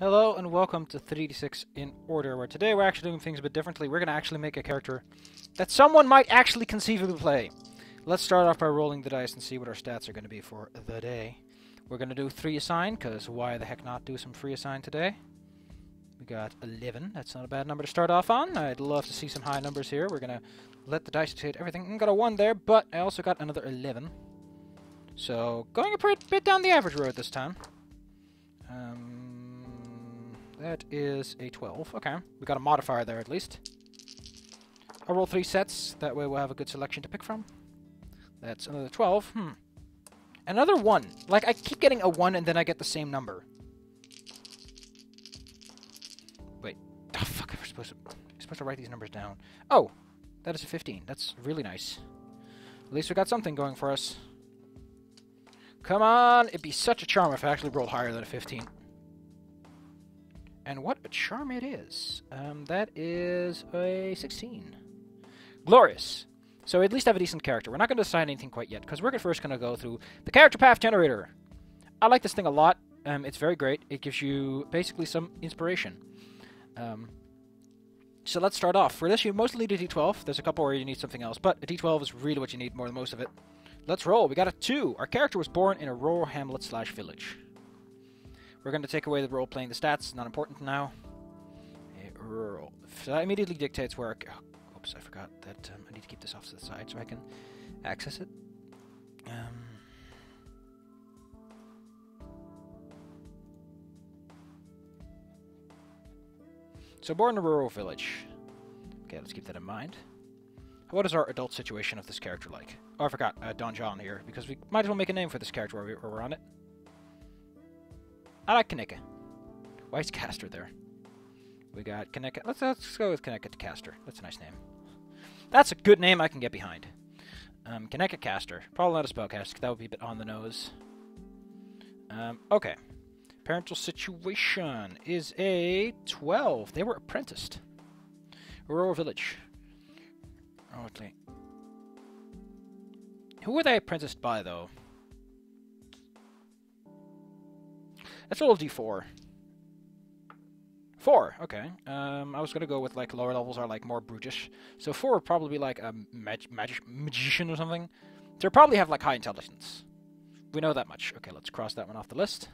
Hello and welcome to 3d6 in order, where today we're actually doing things a bit differently. We're going to actually make a character that someone might actually conceivably play. Let's start off by rolling the dice and see what our stats are going to be for the day. We're going to do 3 assign, because why the heck not do some free assign today? We got 11. That's not a bad number to start off on. I'd love to see some high numbers here. We're going to let the dice dictate everything. I got a 1 there, but I also got another 11. So, going a bit down the average road this time. That is a 12. Okay. We got a modifier there, at least. I'll roll 3 sets. That way we'll have a good selection to pick from. That's another 12. Another 1. Like, I keep getting a 1 and then I get the same number. Wait. Oh, fuck. I'm supposed to write these numbers down. Oh! That is a 15. That's really nice. At least we got something going for us. Come on! It'd be such a charm if I actually rolled higher than a 15. And what a charm it is. That is a 16. Glorious. So we at least have a decent character. We're not going to assign anything quite yet, because we're first going to go through the Character Path Generator. I like this thing a lot. It's very great. It gives you basically some inspiration. So let's start off. For this, you mostly need a d12. There's a couple where you need something else, but a d12 is really what you need more than most of it. Let's roll. We got a 2. Our character was born in a rural hamlet / village. We're going to take away the role playing the stats. Not important now. Rural. So that immediately dictates where... Oh, oops, I forgot that I need to keep this off to the side so I can access it. So born in a rural village. Okay, let's keep that in mind. What is our adult situation of this character like? Oh, I forgot. Donjon here, because we might as well make a name for this character while we're on it. I like Kaneka. Why is Caster there? We got Kaneka. Let's go with Kaneka Caster. That's a nice name. That's a good name I can get behind. Kaneka Caster. Probably not a spellcaster, 'cause that would be a bit on the nose. Okay. Parental situation is a 12. They were apprenticed. Rural village. Oh, okay. Who were they apprenticed by, though? Let's roll a d4. 4, okay. I was going to go with, like, lower levels are, like, more brutish. So 4 would probably be, like, a magician or something. They'll probably have, like, high intelligence. We know that much. Okay, let's cross that one off the list.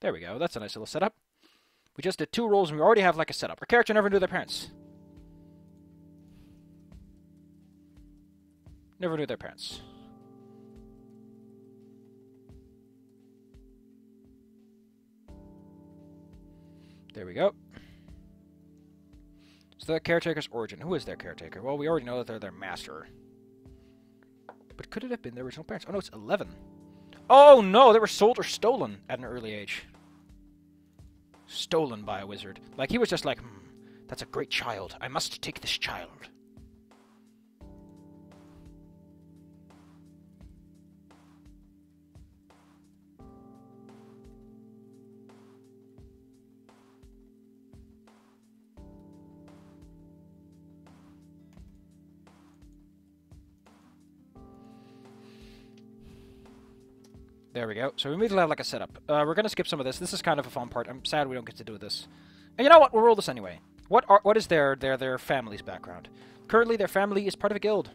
There we go. That's a nice little setup. We just did 2 rolls and we already have, like, a setup. Our character never knew their parents. Never knew their parents. There we go. So the caretaker's origin. Who is their caretaker? Well, we already know that they're their master. But could it have been their original parents? Oh, no, it's 11. Oh, no! They were sold or stolen at an early age. Stolen by a wizard. Like, he was just like, that's a great child. I must take this child. There we go. So we immediately have, like, a setup. We're going to skip some of this. This is kind of a fun part. I'm sad we don't get to do this. And you know what? We'll roll this anyway. What is their family's background? Currently, their family is part of a guild.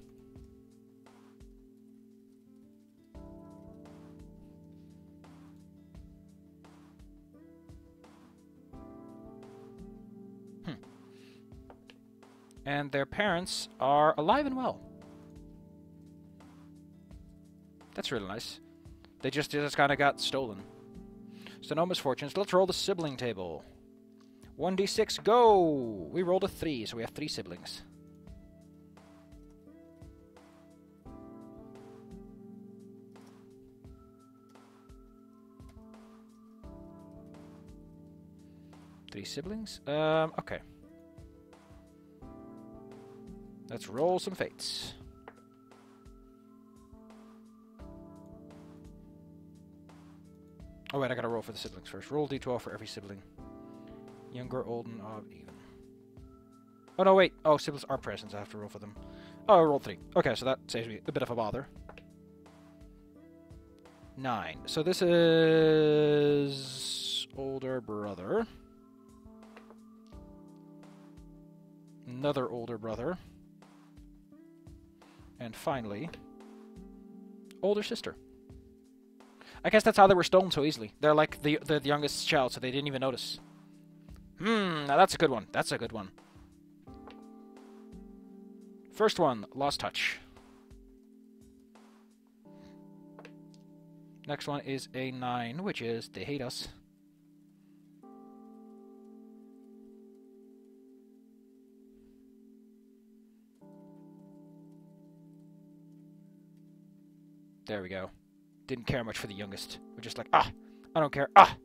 And their parents are alive and well. That's really nice. They just kind of got stolen. So no misfortunes. Let's roll the sibling table. 1d6, go! We rolled a 3, so we have 3 siblings. Okay. Let's roll some fates. Oh, wait, I gotta roll for the siblings first. Roll d12 for every sibling. Younger, olden, odd, even. Oh, no, wait. Oh, siblings are presents. I have to roll for them. Oh, I rolled 3. Okay, so that saves me a bit of a bother. 9. So this is... older brother. Another older brother. And finally... older sister. I guess that's how they were stolen so easily. They're like the youngest child, so they didn't even notice. Hmm, now that's a good one. That's a good one. First one, Lost Touch. Next one is a 9, which is they hate us. There we go. Didn't care much for the youngest. We're just like, ah, I don't care, ah!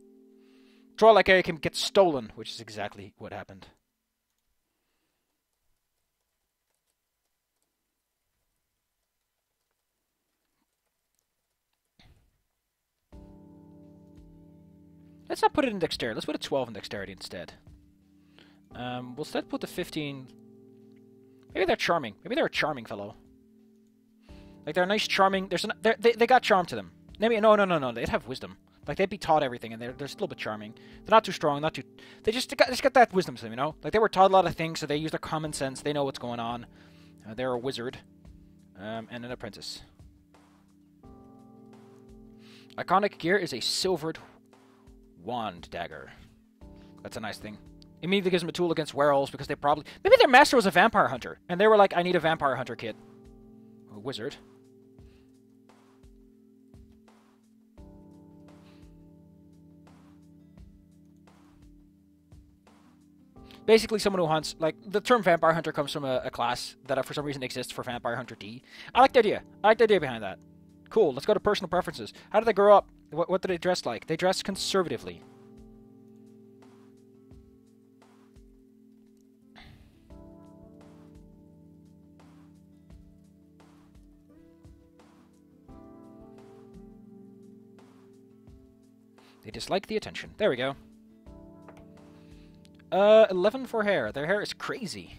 Draw like I can get stolen, which is exactly what happened. Let's not put it in dexterity. Let's put a 12 in dexterity instead. We'll instead put the 15... Maybe they're charming. Maybe they're a charming fellow. Like, they're nice, charming... They got charm to them. Maybe, no. They'd have wisdom. Like, they'd be taught everything, and they're still a bit charming. They're not too strong, not too... They just got that wisdom to them, you know? Like, they were taught a lot of things, so they use their common sense. They know what's going on. They're a wizard. And an apprentice. Iconic gear is a silvered... wand dagger. That's a nice thing. Immediately gives them a tool against werewolves because they probably... Maybe their master was a vampire hunter, and they were like, I need a vampire hunter kid. A wizard. Basically someone who hunts... Like, the term vampire hunter comes from a class that for some reason exists for Vampire Hunter D. I like the idea. I like the idea behind that. Cool, let's go to personal preferences. How did they grow up? What do they dress like? They dress conservatively. They dislike the attention. There we go. 11 for hair. Their hair is crazy.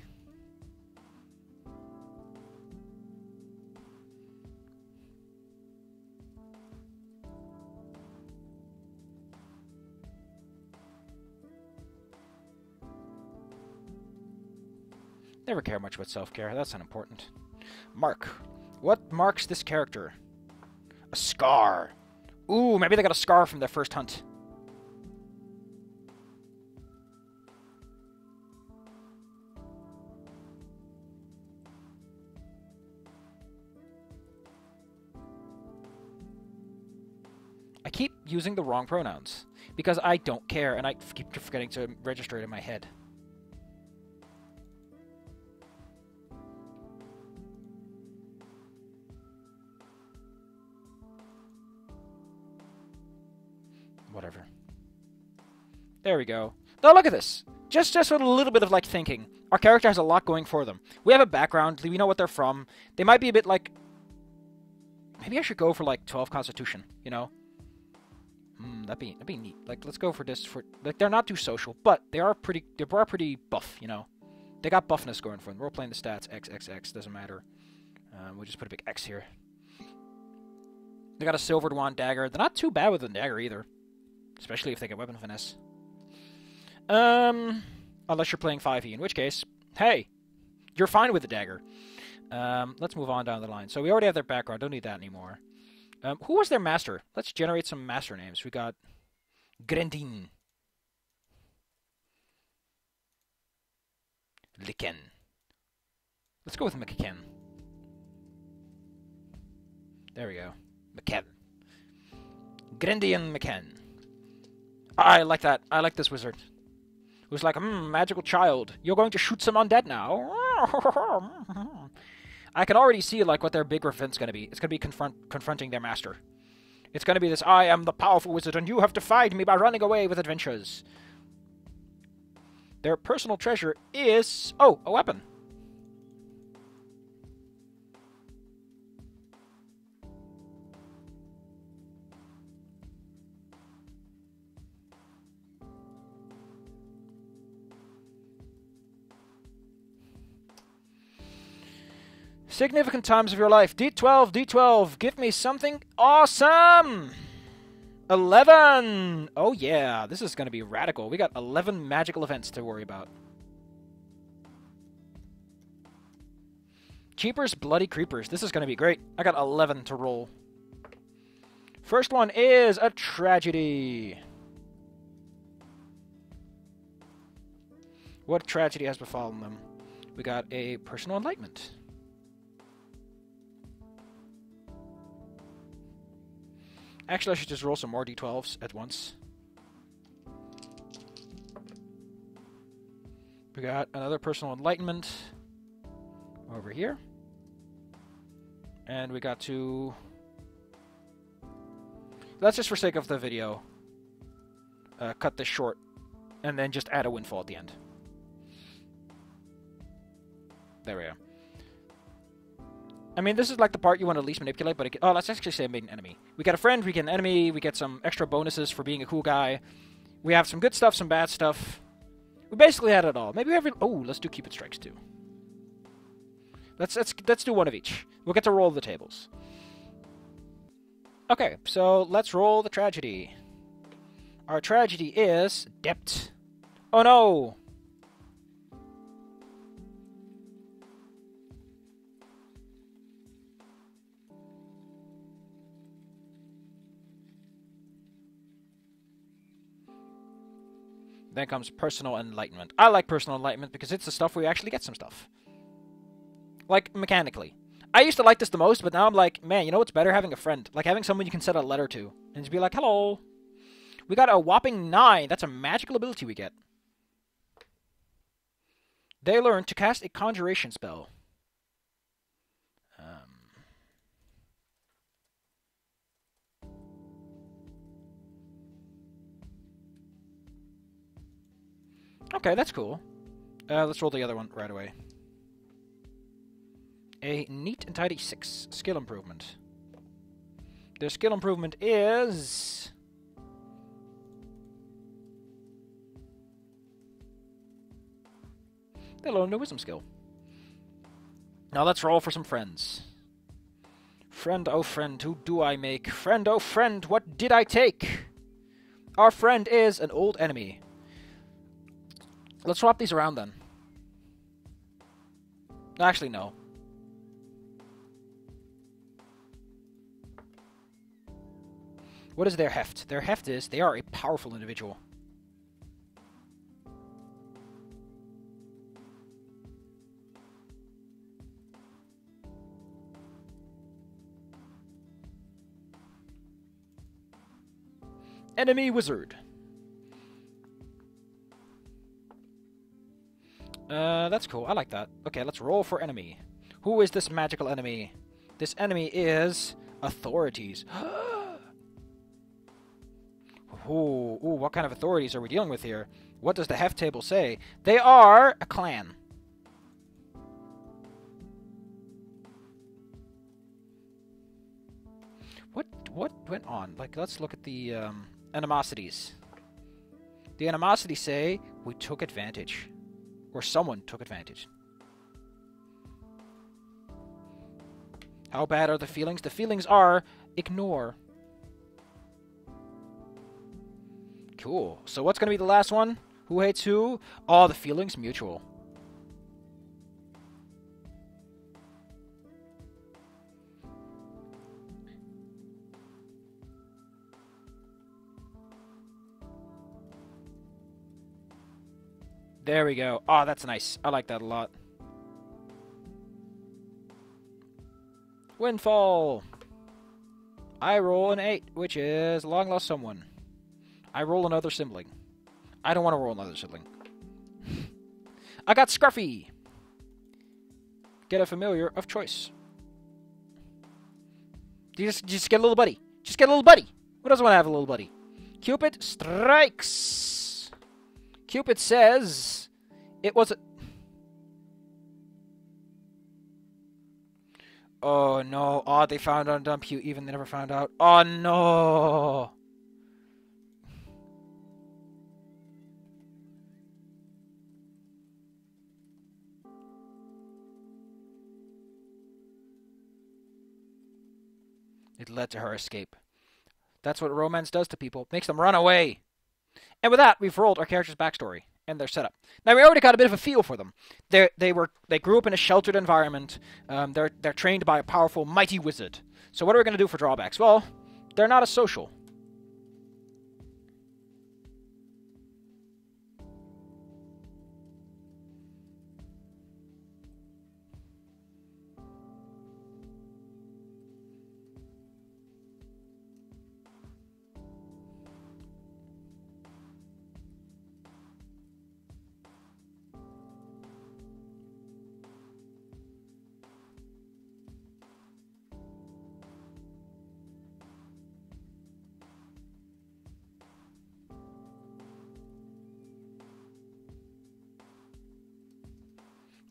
Never care much about self-care. That's unimportant. Mark. What marks this character? A scar. Ooh, maybe they got a scar from their first hunt. I keep using the wrong pronouns because I don't care and I keep forgetting to register it in my head. Whatever. There we go. Now look at this. Just with a little bit of like thinking. Our character has a lot going for them. We have a background. We know what they're from. They might be a bit like... Maybe I should go for like 12 Constitution, you know? Hmm, that'd be neat. Like, let's go for this. For like, they're not too social, but they are pretty buff, you know? They got buffness going for them. We're playing the stats. XXX. Doesn't matter. We'll just put a big X here. They got a silvered wand dagger. They're not too bad with a dagger either. Especially if they get Weapon Finesse. Unless you're playing 5e, in which case, hey, you're fine with the dagger. Let's move on down the line. So we already have their background. Don't need that anymore. Who was their master? Let's generate some master names. We got Grendin. McKen. Let's go with McKen. There we go. McKen. Grendin McKen. I like that. I like this wizard. Who's like, magical child. You're going to shoot some undead now. I can already see, like, what their big revent's going to be. It's going to be confronting their master. It's going to be this, I am the powerful wizard, and you have defied me by running away with adventures. Their personal treasure is... Oh, a weapon. Significant times of your life. D12, D12, give me something awesome! 11! Oh yeah, this is going to be radical. We got 11 magical events to worry about. Keepers, Bloody Creepers. This is going to be great. I got 11 to roll. First one is a tragedy. What tragedy has befallen them? We got a personal enlightenment. Actually, I should just roll some more D12s at once. We got another personal enlightenment over here. And we got to... Let's just, for sake of the video, cut this short and then just add a windfall at the end. There we go. I mean, this is like the part you want to least manipulate, but... Oh, let's actually say I made an enemy. We got a friend, we get an enemy, we get some extra bonuses for being a cool guy. We have some good stuff, some bad stuff. We basically had it all. Maybe we have... Oh, let's do Cupid Strikes, too. Let's do one of each. We'll get to roll the tables. Okay, so let's roll the tragedy. Our tragedy is... Debt. Oh, no! Then comes personal enlightenment. I like personal enlightenment because it's the stuff where you actually get some stuff. Like, mechanically. I used to like this the most, but now I'm like, man, you know what's better? Having a friend. Like, having someone you can send a letter to. And just be like, hello. We got a whopping 9. That's a magical ability we get. They learn to cast a conjuration spell. Okay, that's cool. Let's roll the other one right away. A neat and tidy 6. Skill improvement. Their skill improvement is... They learned a wisdom skill. Now let's roll for some friends. Friend, oh friend, who do I make? Friend, oh friend, what did I take? Our friend is an old enemy. Let's swap these around, then. Actually, no. What is their heft? Their heft is they are a powerful individual. Enemy wizard. That's cool. I like that. Okay, let's roll for enemy. Who is this magical enemy? This enemy is authorities. Ooh, what kind of authorities are we dealing with here? What does the heft table say? They are a clan. What went on? Like, let's look at the animosities. The animosities say we took advantage. Or someone took advantage. How bad are the feelings? The feelings are ignore. Cool. So what's going to be the last one? Who hates who? Oh, the feelings mutual. There we go. Oh, that's nice. I like that a lot. Windfall. I roll an 8, which is long lost someone. I roll another sibling. I don't want to roll another sibling. I got Scruffy. Get a familiar of choice. You just get a little buddy. Just get a little buddy. Who doesn't want to have a little buddy? Cupid strikes. Cupid says it was a... Oh, no. Oh, they found out on Dump You, even they never found out. Oh, no. It led to her escape. That's what romance does to people. It makes them run away. And with that, we've rolled our character's backstory and their setup. Now, we already got a bit of a feel for them. They grew up in a sheltered environment. They're trained by a powerful, mighty wizard. So what are we going to do for drawbacks? Well, they're not as social.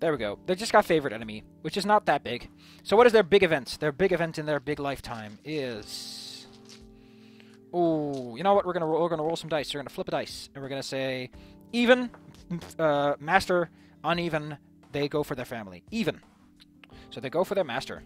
There we go. They just got favorite enemy, which is not that big. So what is their big events? Their big event in their big lifetime is... Ooh, you know what? We're gonna roll some dice. We're gonna flip a dice, and we're gonna say even, master, uneven. They go for their family. Even. So they go for their master.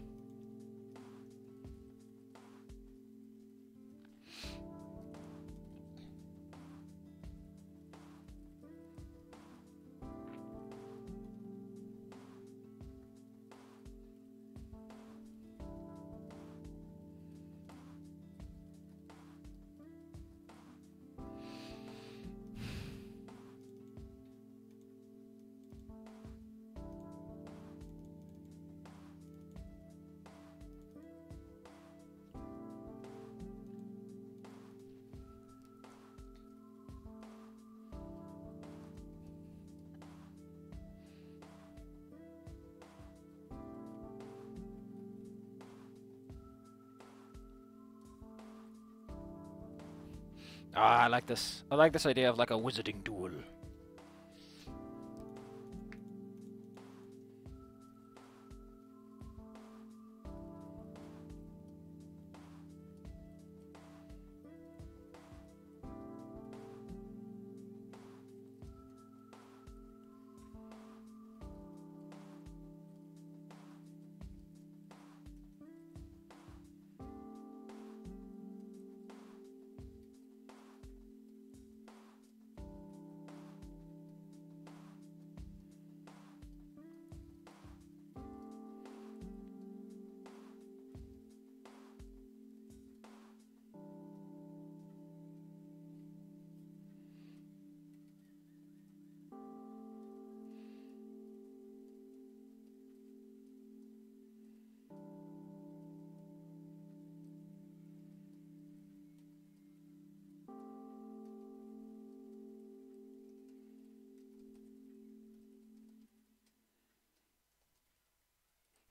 Ah, I like this. I like this idea of like a wizarding duel.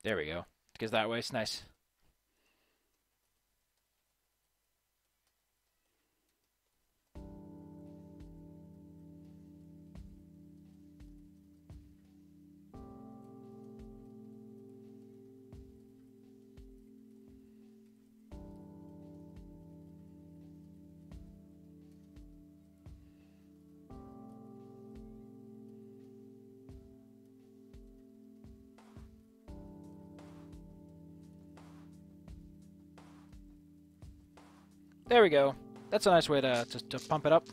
There we go. Because that way it's nice. There we go. That's a nice way to pump it up.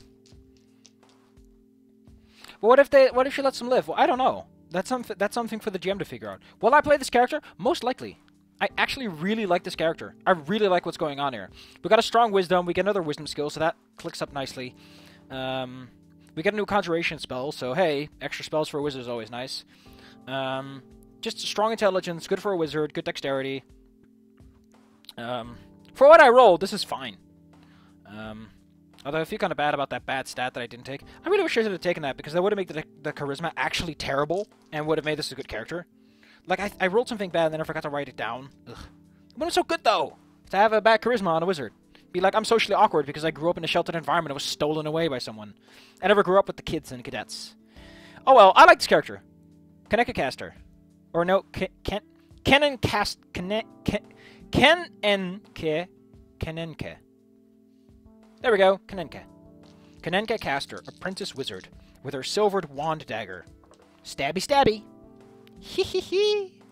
But what if she lets them live? Well, I don't know. That's something for the GM to figure out. Will I play this character? Most likely. I actually really like this character. I really like what's going on here. We got a strong wisdom. We get another wisdom skill, so that clicks up nicely. We get a new conjuration spell, so hey, extra spells for a wizard is always nice. Just strong intelligence, good for a wizard, good dexterity. For what I rolled, this is fine. Although I feel kind of bad about that bad stat that I didn't take. I really wish I should have taken that because that would have made the charisma actually terrible and would have made this a good character. Like, I rolled something bad and then I forgot to write it down. Ugh. It wasn't so good, though, to have a bad charisma on a wizard. Be like, I'm socially awkward because I grew up in a sheltered environment and was stolen away by someone. I never grew up with the kids and cadets. Oh, well, I like this character. Kaneka Caster. Or no, Kanenka. There we go, Kaneka. Kaneka Caster, apprentice wizard, with her silvered wand dagger. Stabby stabby. Hee hee hee.